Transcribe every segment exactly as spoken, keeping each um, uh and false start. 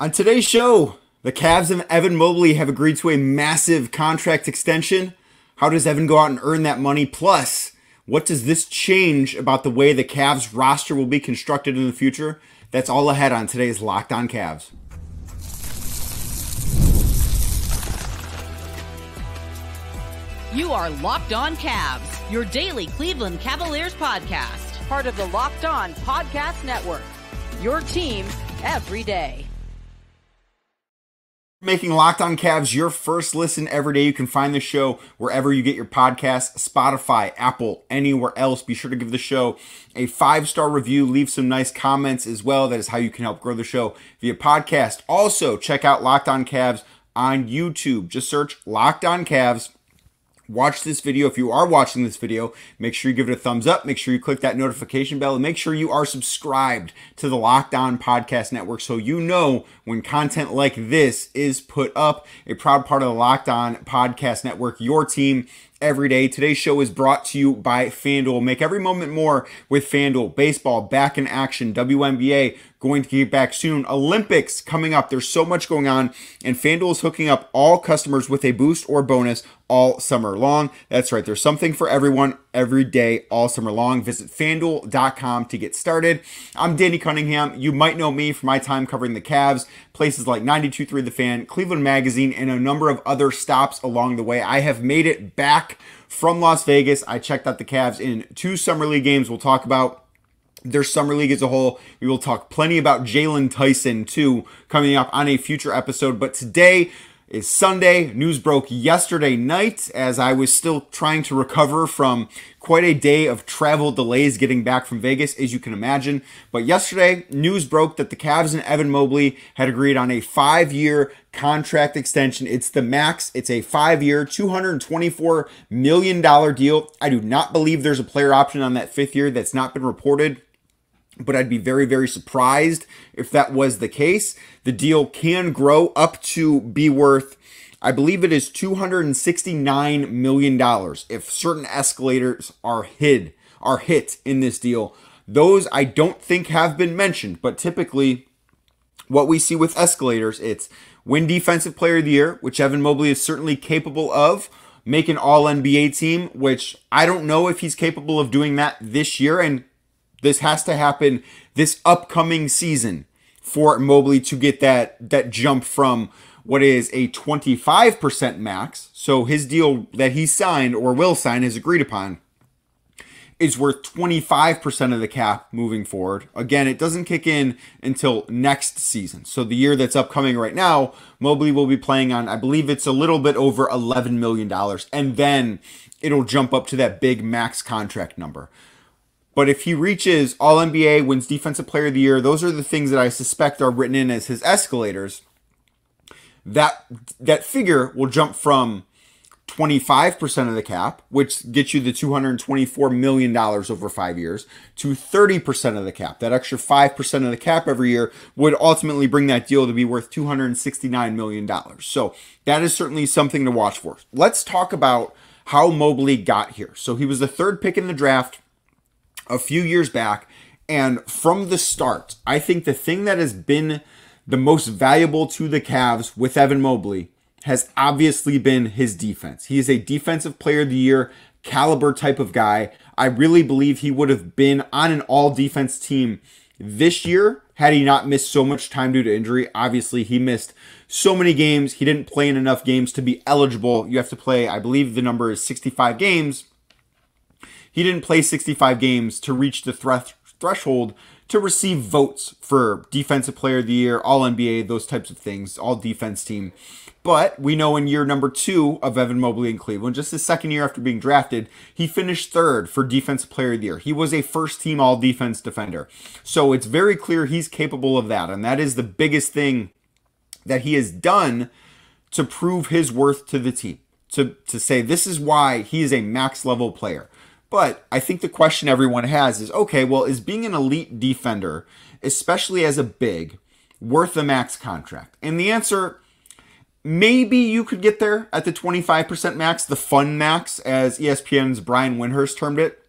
On today's show, the Cavs and Evan Mobley have agreed to a massive contract extension. How does Evan go out and earn that money? Plus, what does this change about the way the Cavs roster will be constructed in the future? That's all ahead on today's Locked on Cavs. You are Locked on Cavs, your daily Cleveland Cavaliers podcast, part of the Locked on Podcast Network, your team every day. Making Locked on Cavs your first listen every day. You can find the show wherever you get your podcasts, Spotify, Apple, anywhere else. Be sure to give the show a five-star review. Leave some nice comments as well. That is how you can help grow the show via podcast. Also, check out Locked on Cavs on YouTube. Just search Locked on Cavs. Watch this video. If you are watching this video, make sure you give it a thumbs up. Make sure you click that notification bell and make sure you are subscribed to the Locked On Podcast Network so you know when content like this is put up. A proud part of the Locked On Podcast Network, your team every day. Today's show is brought to you by FanDuel. Make every moment more with FanDuel. Baseball back in action. W N B A going to get back soon. Olympics coming up. There's so much going on, and FanDuel is hooking up all customers with a boost or bonus all summer long. That's right. There's something for everyone every day all summer long. Visit FanDuel dot com to get started. I'm Danny Cunningham. You might know me from my time covering the Cavs, places like ninety-two point three The Fan, Cleveland Magazine, and a number of other stops along the way. I have made it back from Las Vegas. I checked out the Cavs in two summer league games. We'll talk about their summer league as a whole. We will talk plenty about Jalen Tyson too, coming up on a future episode. But today is Sunday. News broke yesterday night as I was still trying to recover from quite a day of travel delays getting back from Vegas, as you can imagine. But yesterday, news broke that the Cavs and Evan Mobley had agreed on a five-year contract extension. It's the max. It's a five-year, two hundred twenty-four million dollars deal. I do not believe there's a player option on that fifth year. That's not been reported, but I'd be very, very surprised if that was the case. The deal can grow up to be worth, I believe it is two hundred sixty-nine million dollars if certain escalators are hid, are hit in this deal. Those I don't think have been mentioned, but typically what we see with escalators, it's win Defensive Player of the Year, which Evan Mobley is certainly capable of, make an All N B A team, which I don't know if he's capable of doing that this year, and this has to happen this upcoming season for Mobley to get that, that jump from what is a twenty-five percent max. So his deal that he signed or will sign is agreed upon is worth twenty-five percent of the cap moving forward. Again, it doesn't kick in until next season. So the year that's upcoming right now, Mobley will be playing on, I believe it's a little bit over eleven million dollars. And then it'll jump up to that big max contract number. But if he reaches All N B A, wins Defensive Player of the Year, those are the things that I suspect are written in as his escalators. That that figure will jump from twenty-five percent of the cap, which gets you the two hundred twenty-four million dollars over five years, to thirty percent of the cap. That extra five percent of the cap every year would ultimately bring that deal to be worth two hundred sixty-nine million dollars. So that is certainly something to watch for. Let's talk about how Mobley got here. So he was the third pick in the draft a few years back, and from the start, I think the thing that has been the most valuable to the Cavs with Evan Mobley has obviously been his defense. He is a Defensive Player of the Year caliber type of guy. I really believe he would have been on an all-defense team this year had he not missed so much time due to injury. Obviously, he missed so many games. He didn't play in enough games to be eligible. You have to play, I believe the number is sixty-five games. He didn't play sixty-five games to reach the thresh- threshold to receive votes for Defensive Player of the Year, All N B A, those types of things, All-Defense Team. But we know in year number two of Evan Mobley in Cleveland, just his second year after being drafted, he finished third for Defensive Player of the Year. He was a first-team All-Defense defender. So it's very clear he's capable of that, and that is the biggest thing that he has done to prove his worth to the team, to, to say this is why he is a max-level player. But I think the question everyone has is, okay, well, is being an elite defender, especially as a big, worth the max contract? And the answer, maybe you could get there at the twenty-five percent max, the fun max, as E S P N's Brian Windhorst termed it.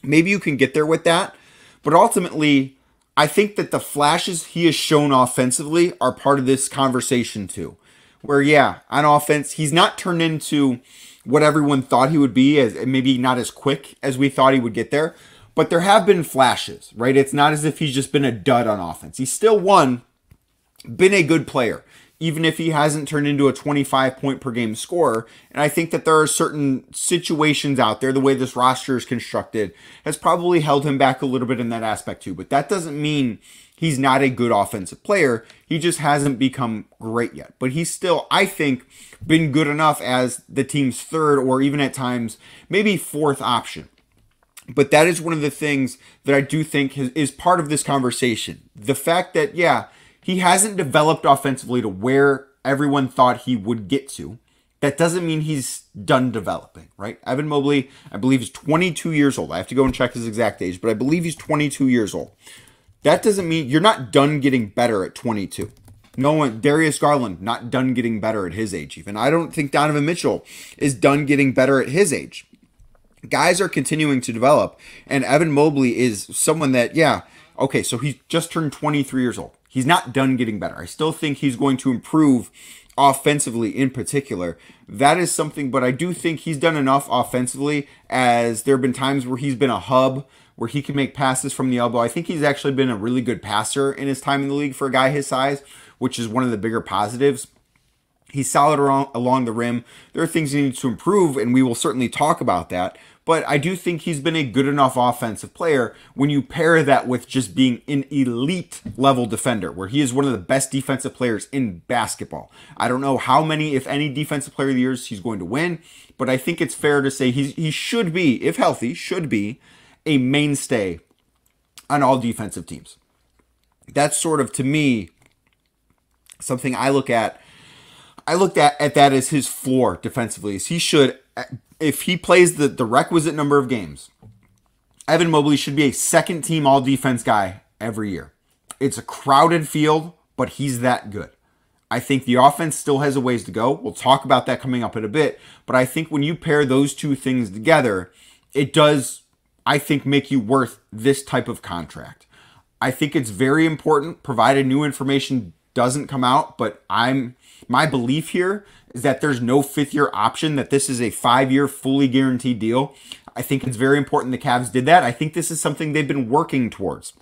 Maybe you can get there with that. But ultimately, I think that the flashes he has shown offensively are part of this conversation too, where, yeah, on offense, he's not turned into what everyone thought he would be, as maybe not as quick as we thought he would get there, but there have been flashes, right? It's not as if he's just been a dud on offense. He's still won, been a good player, even if he hasn't turned into a twenty-five point per game scorer. And I think that there are certain situations out there, the way this roster is constructed, has probably held him back a little bit in that aspect too. But that doesn't mean he's not a good offensive player. He just hasn't become great yet. But he's still, I think, been good enough as the team's third or even at times maybe fourth option. But that is one of the things that I do think is part of this conversation. The fact that, yeah, he hasn't developed offensively to where everyone thought he would get to. That doesn't mean he's done developing, right? Evan Mobley, I believe, is twenty-two years old. I have to go and check his exact age, but I believe he's twenty-two years old. That doesn't mean you're not done getting better at twenty-two. No one, Darius Garland, not done getting better at his age even. I don't think Donovan Mitchell is done getting better at his age. Guys are continuing to develop, and Evan Mobley is someone that, yeah, okay, so he just turned twenty-three years old. He's not done getting better. I still think he's going to improve offensively in particular. That is something, but I do think he's done enough offensively, as there have been times where he's been a hub, where he can make passes from the elbow. I think he's actually been a really good passer in his time in the league for a guy his size, which is one of the bigger positives. He's solid around, along the rim. There are things he needs to improve, and we will certainly talk about that. But I do think he's been a good enough offensive player when you pair that with just being an elite level defender, where he is one of the best defensive players in basketball. I don't know how many, if any, defensive player of the years he's going to win, but I think it's fair to say he's, he should be, if healthy, should be a mainstay on all defensive teams. That's sort of, to me, something I look at. I looked at, at that as his floor defensively, is he should, if he plays the, the requisite number of games, Evan Mobley should be a second-team all-defense guy every year. It's a crowded field, but he's that good. I think the offense still has a ways to go. We'll talk about that coming up in a bit, but I think when you pair those two things together, it does, I think, make you worth this type of contract. I think it's very important, provided new information doesn't come out, but I'm my belief here is that there's no fifth-year option, that this is a five-year fully guaranteed deal. I think it's very important the Cavs did that. I think this is something they've been working towards,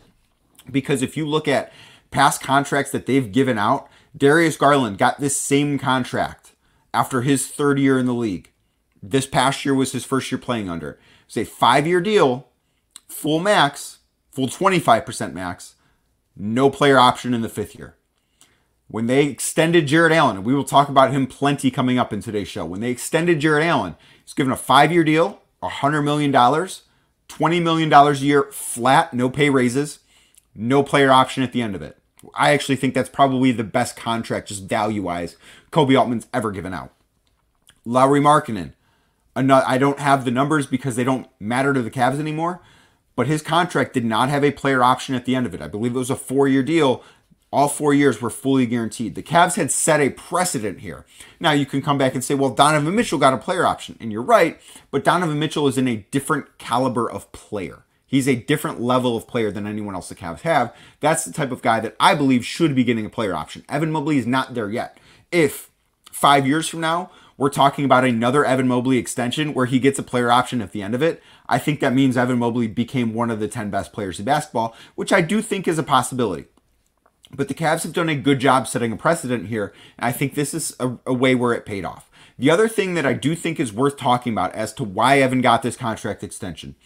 because if you look at past contracts that they've given out, Darius Garland got this same contract after his third year in the league. This past year was his first year playing under. It was a five-year deal, full max, full twenty-five percent max, no player option in the fifth year. When they extended Jarrett Allen, and we will talk about him plenty coming up in today's show. When they extended Jarrett Allen, he's given a five-year deal, one hundred million dollars, twenty million dollars a year flat, no pay raises, no player option at the end of it. I actually think that's probably the best contract, just value-wise, Koby Altman's ever given out. Lauri Markkanen, I don't have the numbers because they don't matter to the Cavs anymore, but his contract did not have a player option at the end of it. I believe it was a four-year deal. All four years were fully guaranteed. The Cavs had set a precedent here. Now you can come back and say, well, Donovan Mitchell got a player option. And you're right, but Donovan Mitchell is in a different caliber of player. He's a different level of player than anyone else the Cavs have. That's the type of guy that I believe should be getting a player option. Evan Mobley is not there yet. If five years from now, we're talking about another Evan Mobley extension where he gets a player option at the end of it, I think that means Evan Mobley became one of the ten best players in basketball, which I do think is a possibility. But the Cavs have done a good job setting a precedent here, and I think this is a, a way where it paid off. The other thing that I do think is worth talking about as to why Evan got this contract extension,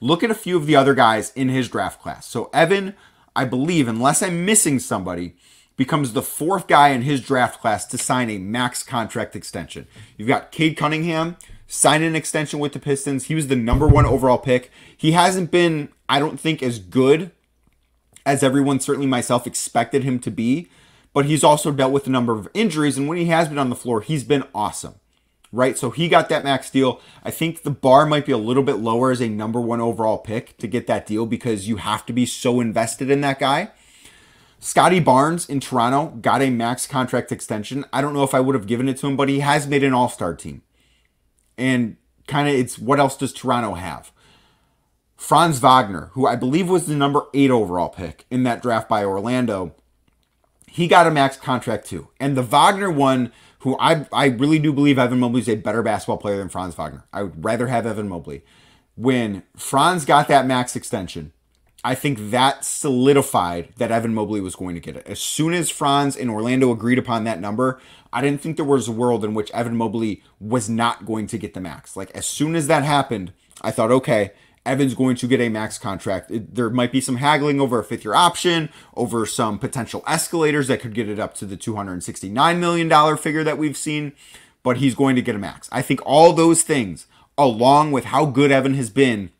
look at a few of the other guys in his draft class. So Evan, I believe, unless I'm missing somebody, becomes the fourth guy in his draft class to sign a max contract extension. You've got Cade Cunningham sign an extension with the Pistons. He was the number one overall pick. He hasn't been, I don't think, as good as everyone, certainly myself, expected him to be, but he's also dealt with a number of injuries, and when he has been on the floor, he's been awesome, right? So he got that max deal. I think the bar might be a little bit lower as a number one overall pick to get that deal because you have to be so invested in that guy. Scottie Barnes in Toronto got a max contract extension. I don't know if I would have given it to him, but he has made an all-star team. And kind of it's what else does Toronto have? Franz Wagner, who I believe was the number eight overall pick in that draft by Orlando, he got a max contract too. And the Wagner one, who I, I really do believe Evan Mobley is a better basketball player than Franz Wagner. I would rather have Evan Mobley. When Franz got that max extension, I think that solidified that Evan Mobley was going to get it. As soon as Franz and Orlando agreed upon that number, I didn't think there was a world in which Evan Mobley was not going to get the max. Like, as soon as that happened, I thought, okay, Evan's going to get a max contract. It, there might be some haggling over a fifth-year option, over some potential escalators that could get it up to the two hundred sixty-nine million dollars figure that we've seen, but he's going to get a max. I think all those things, along with how good Evan has been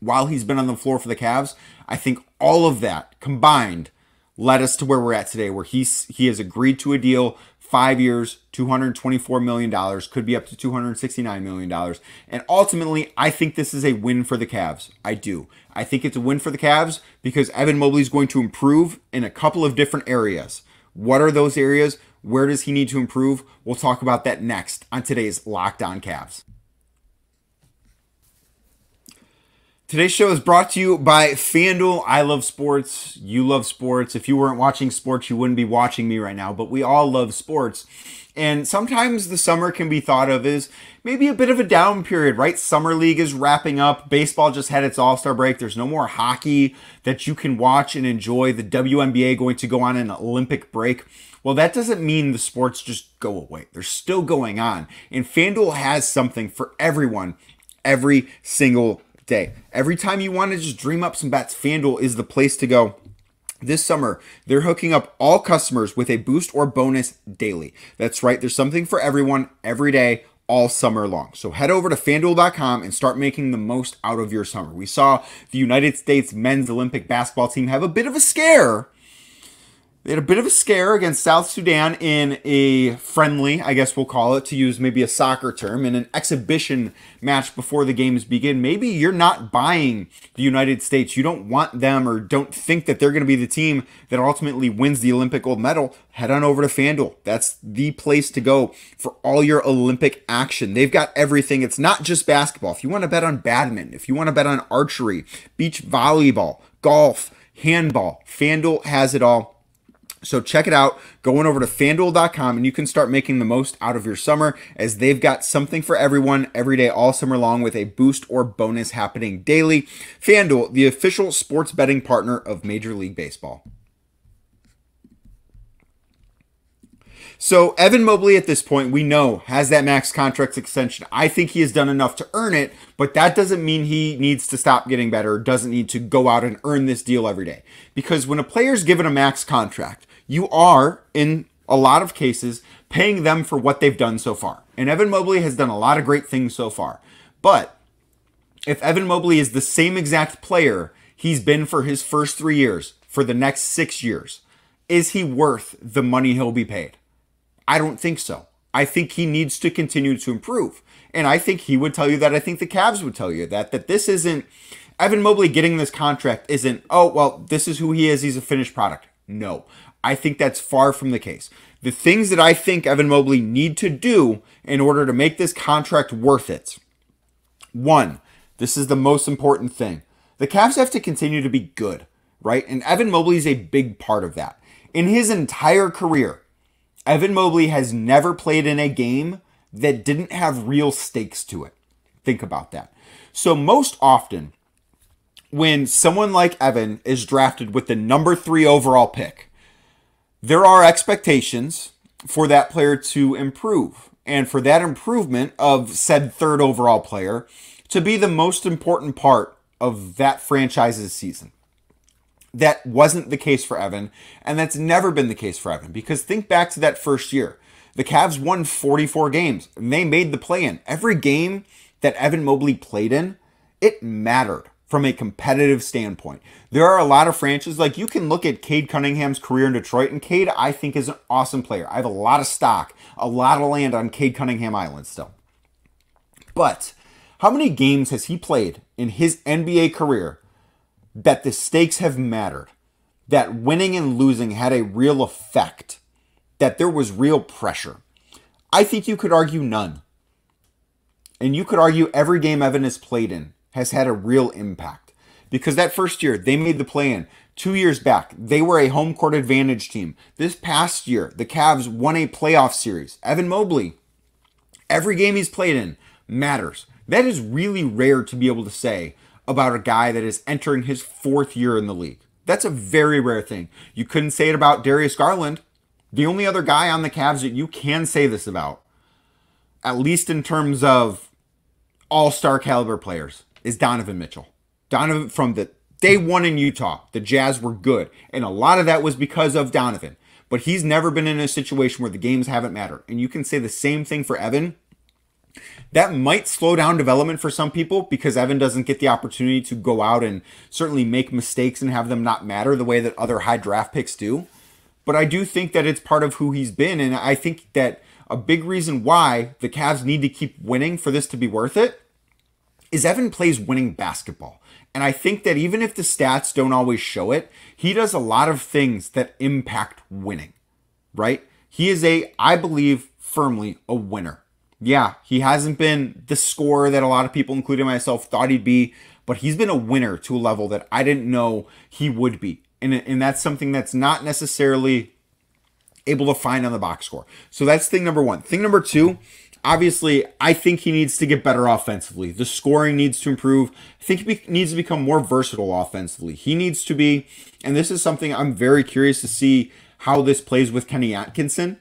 while he's been on the floor for the Cavs, I think all of that combined led us to where we're at today, where he's, he has agreed to a deal, five years, two hundred twenty-four million dollars, could be up to two hundred sixty-nine million dollars. And ultimately, I think this is a win for the Cavs. I do. I think it's a win for the Cavs because Evan Mobley is going to improve in a couple of different areas. What are those areas? Where does he need to improve? We'll talk about that next on today's Locked On Cavs. Today's show is brought to you by FanDuel. I love sports. You love sports. If you weren't watching sports, you wouldn't be watching me right now, but we all love sports. And sometimes the summer can be thought of as maybe a bit of a down period, right? Summer league is wrapping up. Baseball just had its all-star break. There's no more hockey that you can watch and enjoy. The W N B A going to go on an Olympic break. Well, that doesn't mean the sports just go away. They're still going on. And FanDuel has something for everyone every single day. Every time you want to just dream up some bets, FanDuel is the place to go. This summer, they're hooking up all customers with a boost or bonus daily. That's right. There's something for everyone every day, all summer long. So head over to FanDuel dot com and start making the most out of your summer. We saw the United States men's Olympic basketball team have a bit of a scare. They had a bit of a scare against South Sudan in a friendly, I guess we'll call it, to use maybe a soccer term, in an exhibition match before the games begin. Maybe you're not buying the United States. You don't want them or don't think that they're going to be the team that ultimately wins the Olympic gold medal. Head on over to FanDuel. That's the place to go for all your Olympic action. They've got everything. It's not just basketball. If you want to bet on badminton, if you want to bet on archery, beach volleyball, golf, handball, FanDuel has it all. So check it out. Go on over to FanDuel dot com and you can start making the most out of your summer, as they've got something for everyone every day all summer long with a boost or bonus happening daily. FanDuel, the official sports betting partner of Major League Baseball. So Evan Mobley at this point, we know, has that max contract extension. I think he has done enough to earn it, but that doesn't mean he needs to stop getting better, doesn't need to go out and earn this deal every day. Because when a player's given a max contract, you are, in a lot of cases, paying them for what they've done so far. And Evan Mobley has done a lot of great things so far. But if Evan Mobley is the same exact player he's been for his first three years, for the next six years, is he worth the money he'll be paid? I don't think so. I think he needs to continue to improve. And I think he would tell you that. I think the Cavs would tell you that, that this isn't, Evan Mobley getting this contract isn't, oh, well, this is who he is. He's a finished product. No, I think that's far from the case. The things that I think Evan Mobley need to do in order to make this contract worth it. One, this is the most important thing. The Cavs have to continue to be good, right? And Evan Mobley is a big part of that. In his entire career, Evan Mobley has never played in a game that didn't have real stakes to it. Think about that. So most often, when someone like Evan is drafted with the number three overall pick, there are expectations for that player to improve, and for that improvement of said third overall player to be the most important part of that franchise's season. That wasn't the case for Evan, and that's never been the case for Evan, because think back to that first year. The Cavs won forty-four games, and they made the play-in. Every game that Evan Mobley played in, it mattered from a competitive standpoint. There are a lot of franchises, like you can look at Cade Cunningham's career in Detroit, and Cade, I think, is an awesome player. I have a lot of stock, a lot of land on Cade Cunningham Island still. But how many games has he played in his N B A career that the stakes have mattered, that winning and losing had a real effect, that there was real pressure? I think you could argue none. And you could argue every game Evan has played in has had a real impact. Because that first year, they made the play-in. Two years back, they were a home court advantage team. This past year, the Cavs won a playoff series. Evan Mobley, every game he's played in matters. That is really rare to be able to say about a guy that is entering his fourth year in the league. That's a very rare thing. You couldn't say it about Darius Garland. The only other guy on the Cavs that you can say this about, at least in terms of all-star caliber players, is Donovan Mitchell. Donovan, from the day one in Utah, the Jazz were good. And a lot of that was because of Donovan. But he's never been in a situation where the games haven't mattered. And you can say the same thing for Evan. That might slow down development for some people because Evan doesn't get the opportunity to go out and certainly make mistakes and have them not matter the way that other high draft picks do. But I do think that it's part of who he's been. And I think that a big reason why the Cavs need to keep winning for this to be worth it is Evan plays winning basketball. And I think that even if the stats don't always show it, he does a lot of things that impact winning, right? He is a, I believe firmly, a winner. Yeah, he hasn't been the scorer that a lot of people, including myself, thought he'd be, but he's been a winner to a level that I didn't know he would be. And, and that's something that's not necessarily able to find on the box score. So that's thing number one. Thing number two, obviously, I think he needs to get better offensively. The scoring needs to improve. I think he needs to become more versatile offensively. He needs to be, and this is something I'm very curious to see how this plays with Kenny Atkinson.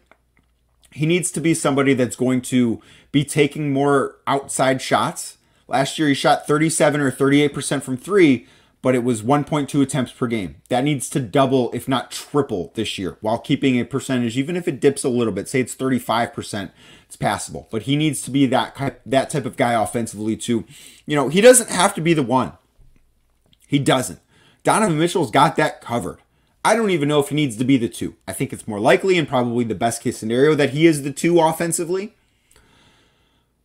He needs to be somebody that's going to be taking more outside shots. Last year, he shot thirty-seven or thirty-eight percent from three, but it was one point two attempts per game. That needs to double, if not triple, this year while keeping a percentage, even if it dips a little bit, say it's thirty-five percent, it's passable. But he needs to be that, that type of guy offensively too. You know, he doesn't have to be the one. He doesn't. Donovan Mitchell's got that covered. I don't even know if he needs to be the two. I think it's more likely and probably the best case scenario that he is the two offensively.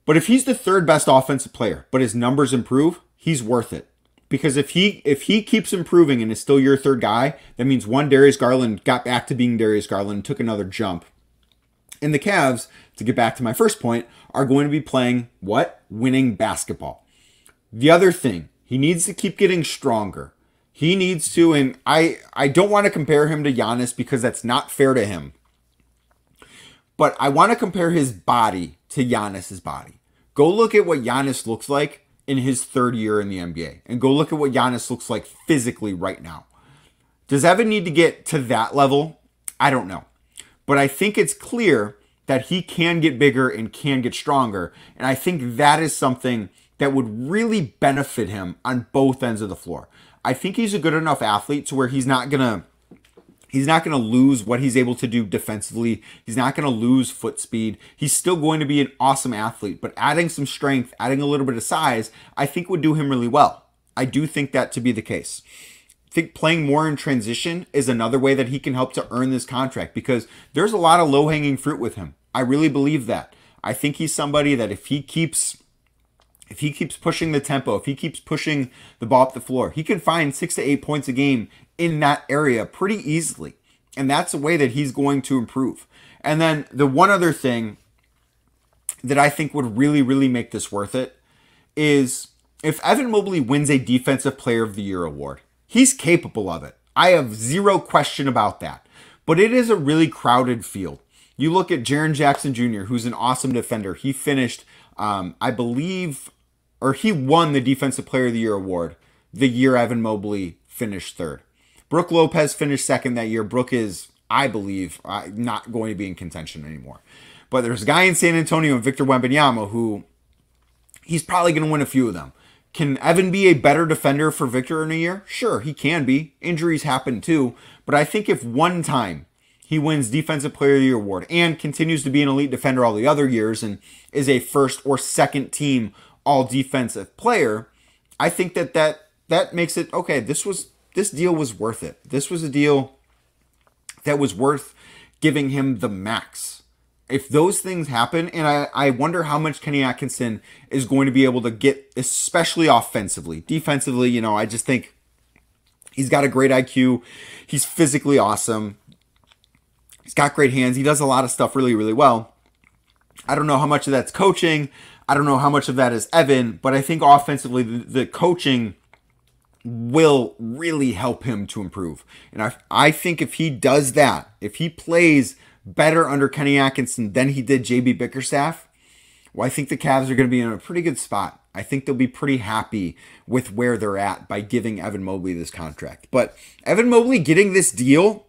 But if he's the third best offensive player, but his numbers improve, he's worth it. Because if he if he keeps improving and is still your third guy, that means one, Darius Garland got back to being Darius Garland, took another jump. And the Cavs, to get back to my first point, are going to be playing what? Winning basketball. The other thing, he needs to keep getting stronger. He needs to, and I, I don't want to compare him to Giannis because that's not fair to him. But I want to compare his body to Giannis's body. Go look at what Giannis looks like in his third year in the N B A. And go look at what Giannis looks like physically right now. Does Evan need to get to that level? I don't know. But I think it's clear that he can get bigger and can get stronger. And I think that is something that would really benefit him on both ends of the floor. I think he's a good enough athlete to where he's not gonna he's not gonna lose what he's able to do defensively. He's not gonna lose foot speed. He's still going to be an awesome athlete, but adding some strength, adding a little bit of size, I think would do him really well. I do think that to be the case. I think playing more in transition is another way that he can help to earn this contract because there's a lot of low-hanging fruit with him. I really believe that. I think he's somebody that if he keeps If he keeps pushing the tempo, if he keeps pushing the ball up the floor, he can find six to eight points a game in that area pretty easily. And that's a way that he's going to improve. And then the one other thing that I think would really, really make this worth it is if Evan Mobley wins a Defensive Player of the Year award, he's capable of it. I have zero question about that. But it is a really crowded field. You look at Jaren Jackson Junior, who's an awesome defender. He finished, um, I believe... or he won the Defensive Player of the Year award the year Evan Mobley finished third. Brook Lopez finished second that year. Brook is, I believe, uh, not going to be in contention anymore. But there's a guy in San Antonio, Victor Wembanyama, who he's probably going to win a few of them. Can Evan be a better defender for Victor in a year? Sure, he can be. Injuries happen too. But I think if one time he wins Defensive Player of the Year award and continues to be an elite defender all the other years and is a first or second team all defensive player, I think that, that that makes it, okay, this was this deal was worth it. This was a deal that was worth giving him the max. If those things happen, and I, I wonder how much Kenny Atkinson is going to be able to get, especially offensively. Defensively, you know, I just think he's got a great I Q. He's physically awesome. He's got great hands. He does a lot of stuff really, really well. I don't know how much of that's coaching. I don't know how much of that is Evan, but I think offensively the, the coaching will really help him to improve. And I, I think if he does that, if he plays better under Kenny Atkinson than he did J B Bickerstaff, well, I think the Cavs are going to be in a pretty good spot. I think they'll be pretty happy with where they're at by giving Evan Mobley this contract. But Evan Mobley getting this deal,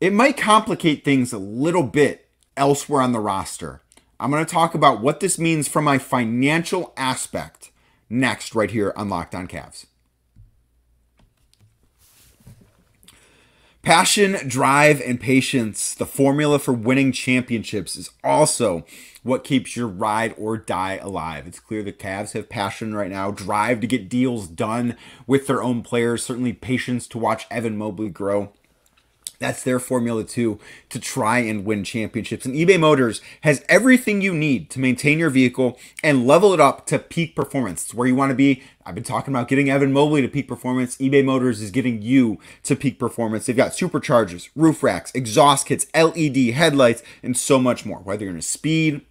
it might complicate things a little bit elsewhere on the roster. I'm going to talk about what this means from my financial aspect next right here on Locked On Cavs. Passion, drive, and patience, the formula for winning championships, is also what keeps your ride or die alive. It's clear the Cavs have passion right now, drive to get deals done with their own players, certainly patience to watch Evan Mobley grow. That's their formula too, to try and win championships. And eBay Motors has everything you need to maintain your vehicle and level it up to peak performance. It's where you want to be. I've been talking about getting Evan Mobley to peak performance. eBay Motors is getting you to peak performance. They've got superchargers, roof racks, exhaust kits, L E D headlights, and so much more. Whether you're into speed,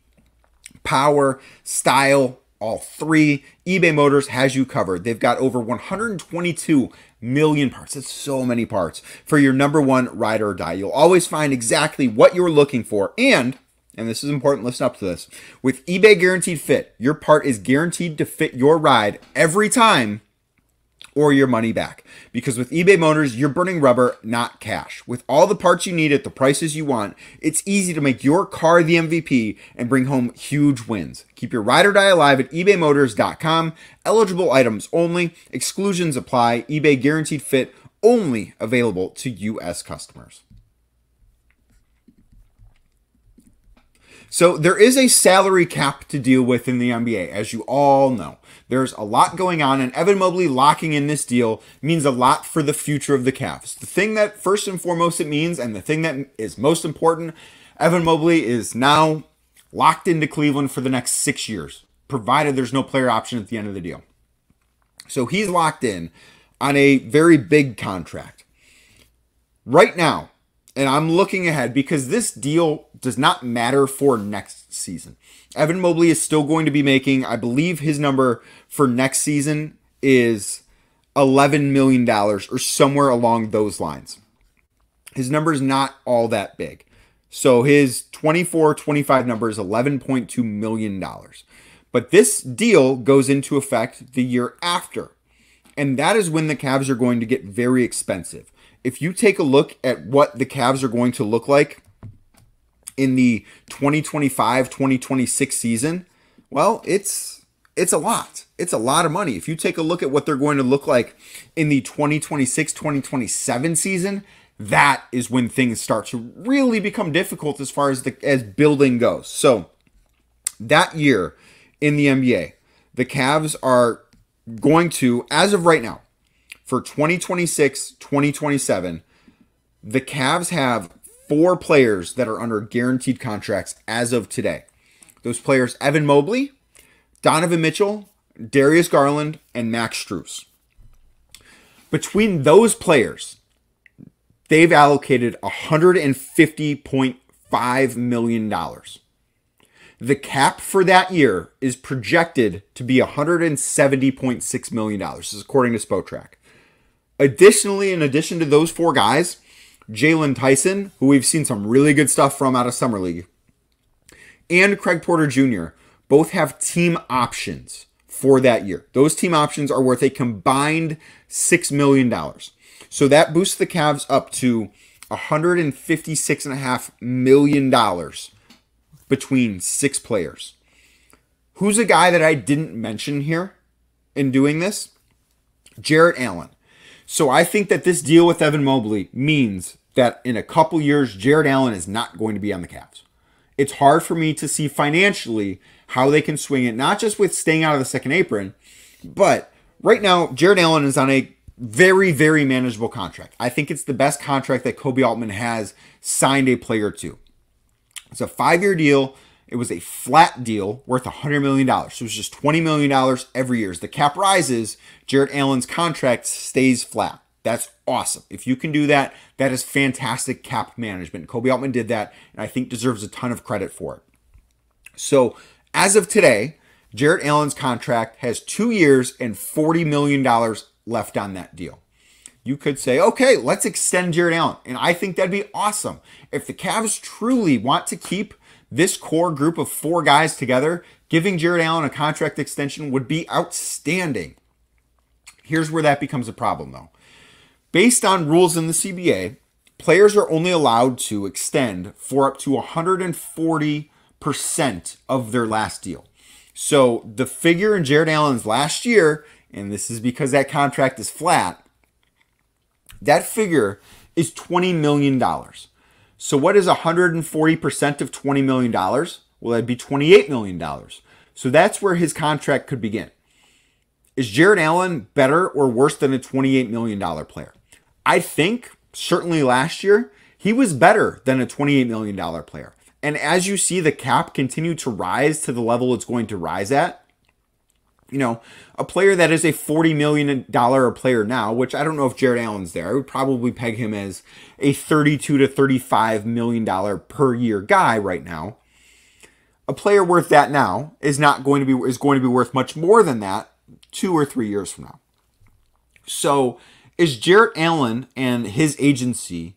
power, style, all three, eBay Motors has you covered. They've got over one hundred twenty-two million parts. That's so many parts for your number one ride or die. You'll always find exactly what you're looking for. And, and this is important, listen up to this. With eBay Guaranteed Fit, your part is guaranteed to fit your ride every time or your money back. Because with eBay Motors, you're burning rubber, not cash. With all the parts you need at the prices you want, it's easy to make your car the M V P and bring home huge wins. Keep your ride or die alive at ebay motors dot com. Eligible items only. Exclusions apply. eBay Guaranteed Fit only available to U S customers. So there is a salary cap to deal with in the N B A, as you all know. There's a lot going on, and Evan Mobley locking in this deal means a lot for the future of the Cavs. The thing that first and foremost it means, and the thing that is most important, Evan Mobley is now locked into Cleveland for the next six years, provided there's no player option at the end of the deal. So he's locked in on a very big contract. Right now, and I'm looking ahead because this deal does not matter for next season. Evan Mobley is still going to be making, I believe his number for next season is eleven million dollars or somewhere along those lines. His number is not all that big. So his twenty-four twenty-five number is eleven point two million dollars. But this deal goes into effect the year after. And that is when the Cavs are going to get very expensive. If you take a look at what the Cavs are going to look like in the twenty twenty-five twenty twenty-six season, well, it's it's a lot. It's a lot of money. If you take a look at what they're going to look like in the twenty twenty-six twenty twenty-seven season, that is when things start to really become difficult as far as the as building goes. So that year in the N B A, the Cavs are going to, as of right now, for twenty twenty-six twenty twenty-seven, the Cavs have four players that are under guaranteed contracts as of today. Those players, Evan Mobley, Donovan Mitchell, Darius Garland, and Max Strus. Between those players, they've allocated one hundred fifty point five million dollars. The cap for that year is projected to be one hundred seventy point six million dollars. This is according to Spotrac. Additionally, in addition to those four guys, Jalen Tyson, who we've seen some really good stuff from out of Summer League, and Craig Porter Junior both have team options for that year. Those team options are worth a combined six million dollars. So that boosts the Cavs up to one hundred fifty-six point five million dollars between six players. Who's a guy that I didn't mention here in doing this? Jarrett Allen. So I think that this deal with Evan Mobley means that in a couple years, Jarrett Allen is not going to be on the Cavs. It's hard for me to see financially how they can swing it, not just with staying out of the second apron, but right now, Jarrett Allen is on a very, very manageable contract. I think it's the best contract that Koby Altman has signed a player to. It's a five-year deal. It was a flat deal worth one hundred million dollars. So it was just twenty million dollars every year. As the cap rises, Jarrett Allen's contract stays flat. That's awesome. If you can do that, that is fantastic cap management. Koby Altman did that, and I think deserves a ton of credit for it. So As of today, Jarrett Allen's contract has two years and forty million dollars left on that deal. You could say, okay, let's extend Jarrett Allen. And I think that'd be awesome. If the Cavs truly want to keep this core group of four guys together, giving Jarrett Allen a contract extension would be outstanding. Here's where that becomes a problem, though. Based on rules in the C B A, players are only allowed to extend for up to one hundred forty percent of their last deal. So the figure in Jarrett Allen's last year, and this is because that contract is flat, that figure is twenty million dollars. So what is one hundred forty percent of twenty million dollars? Well, that'd be twenty-eight million dollars. So that's where his contract could begin. Is Jarrett Allen better or worse than a twenty-eight million dollars player? I think, certainly last year, he was better than a twenty-eight million dollars player. And as you see the cap continue to rise to the level it's going to rise at, you know, a player that is a forty million dollars player now, which I don't know if Jarrett Allen's there. I would probably peg him as a thirty-two to thirty-five million dollars per year guy right now. A player worth that now is not going to be is going to be worth much more than that two or three years from now. So is Jarrett Allen and his agency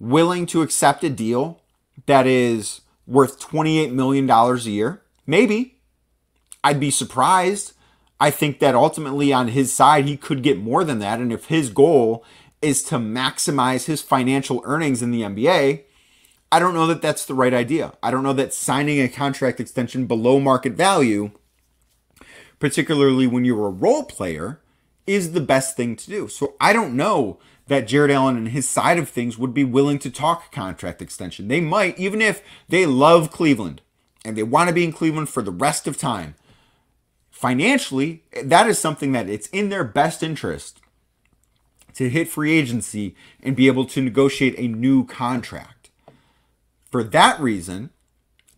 willing to accept a deal that is worth twenty-eight million dollars a year? Maybe. I'd be surprised. I think that ultimately on his side, he could get more than that. And if his goal is to maximize his financial earnings in the N B A, I don't know that that's the right idea. I don't know that signing a contract extension below market value, particularly when you're a role player, is the best thing to do. So I don't know that Jarrett Allen and his side of things would be willing to talk contract extension. They might, even if they love Cleveland and they want to be in Cleveland for the rest of time. Financially, that is something that it's in their best interest to hit free agency and be able to negotiate a new contract. For that reason,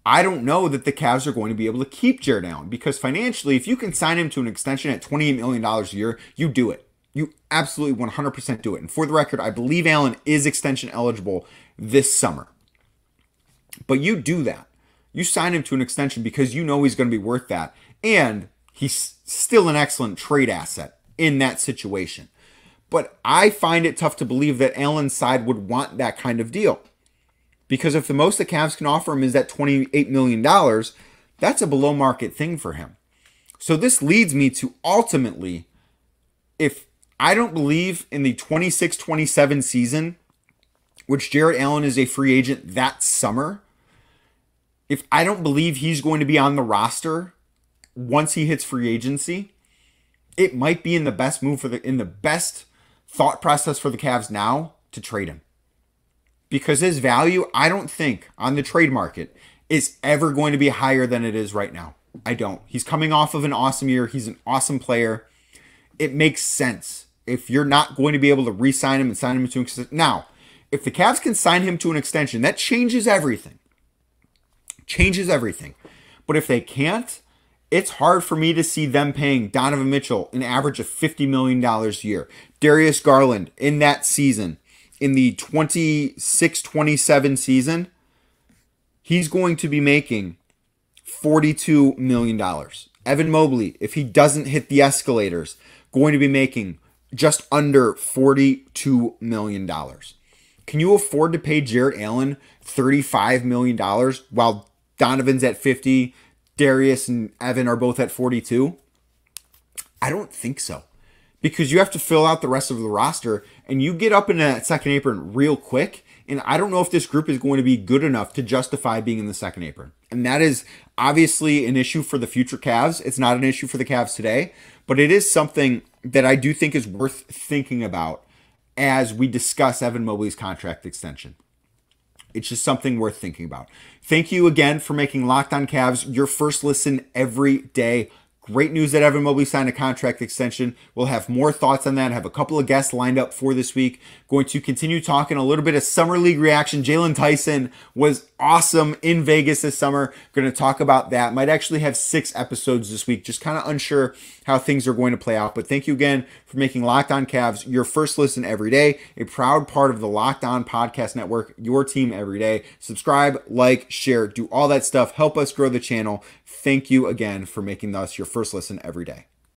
I don't know that the Cavs are going to be able to keep Jarrett Allen, because financially, if you can sign him to an extension at twenty-eight million dollars a year, you do it. You absolutely one hundred percent do it. And for the record, I believe Allen is extension eligible this summer. But you do that. You sign him to an extension because you know he's going to be worth that. And he's still an excellent trade asset in that situation. But I find it tough to believe that Allen's side would want that kind of deal. Because if the most the Cavs can offer him is that twenty-eight million dollars, that's a below market thing for him. So this leads me to ultimately, if I don't believe in the twenty-six twenty-seven season, which Jarrett Allen is a free agent that summer, if I don't believe he's going to be on the roster once he hits free agency, it might be in the best move for the in the best thought process for the Cavs now to trade him. Because his value, I don't think, on the trade market is ever going to be higher than it is right now. I don't. He's coming off of an awesome year. He's an awesome player. It makes sense. If you're not going to be able to re-sign him and sign him to an extension. Now, if the Cavs can sign him to an extension, that changes everything. Changes everything. But if they can't, it's hard for me to see them paying Donovan Mitchell an average of fifty million dollars a year. Darius Garland in that season, in the twenty-six twenty-seven season, he's going to be making forty-two million dollars. Evan Mobley, if he doesn't hit the escalators, going to be making just under forty-two million dollars. Can you afford to pay Jarrett Allen thirty-five million dollars while Donovan's at fifty, Darius and Evan are both at forty-two? I don't think so. Because you have to fill out the rest of the roster, and you get up into that second apron real quick, and I don't know if this group is going to be good enough to justify being in the second apron. And that is obviously an issue for the future Cavs. It's not an issue for the Cavs today, but it is something that I do think is worth thinking about as we discuss Evan Mobley's contract extension. It's just something worth thinking about. Thank you again for making Locked On Cavs your first listen every day. Great news that Evan Mobley signed a contract extension. We'll have more thoughts on that. I have a couple of guests lined up for this week. Going to continue talking a little bit of summer league reaction. Jalen Tyson was awesome in Vegas this summer. Going to talk about that. Might actually have six episodes this week. Just kind of unsure how things are going to play out. But thank you again for making Locked On Cavs your first listen every day, a proud part of the Locked On Podcast Network, your team every day. Subscribe, like, share, do all that stuff. Help us grow the channel. Thank you again for making us your first listen every day.